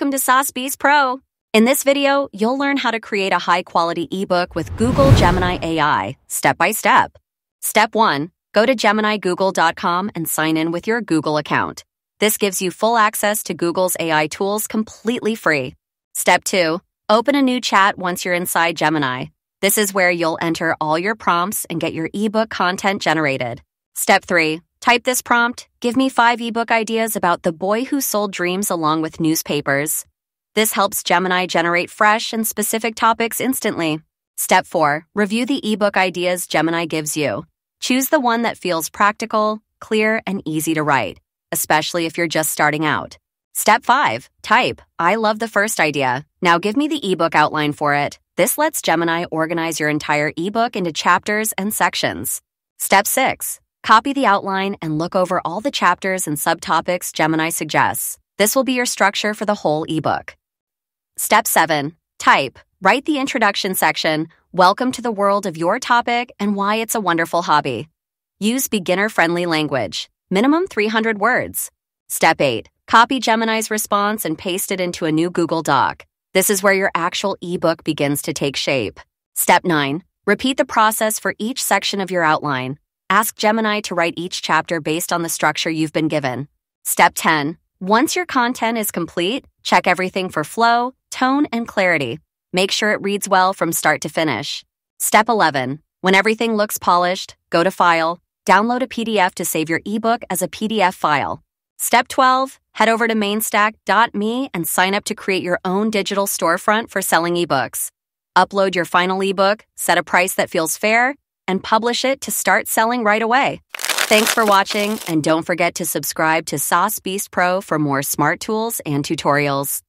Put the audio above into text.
Welcome to SaaS Beast Pro. In this video, you'll learn how to create a high-quality ebook with Google Gemini AI, step by step. Step 1. Go to GeminiGoogle.com and sign in with your Google account. This gives you full access to Google's AI tools completely free. Step 2. Open a new chat once you're inside Gemini. This is where you'll enter all your prompts and get your ebook content generated. Step 3. Type this prompt, give me 5 ebook ideas about the boy who sold dreams along with newspapers. This helps Gemini generate fresh and specific topics instantly. Step 4. Review the ebook ideas Gemini gives you. Choose the one that feels practical, clear, and easy to write, especially if you're just starting out. Step 5. Type, I love the first idea. Now give me the ebook outline for it. This lets Gemini organize your entire ebook into chapters and sections. Step 6. Copy the outline and look over all the chapters and subtopics Gemini suggests. This will be your structure for the whole ebook. Step 7. Type. Write the introduction section, welcome to the world of your topic and why it's a wonderful hobby. Use beginner-friendly language, minimum 300 words. Step 8. Copy Gemini's response and paste it into a new Google Doc. This is where your actual ebook begins to take shape. Step 9. Repeat the process for each section of your outline. Ask Gemini to write each chapter based on the structure you've been given. Step 10. Once your content is complete, check everything for flow, tone, and clarity. Make sure it reads well from start to finish. Step 11. When everything looks polished, go to File, download a PDF to save your ebook as a PDF file. Step 12. Head over to mainstack.me and sign up to create your own digital storefront for selling ebooks. Upload your final ebook, set a price that feels fair, and publish it to start selling right away. Thanks for watching, and don't forget to subscribe to SaaS Beast Pro for more smart tools and tutorials.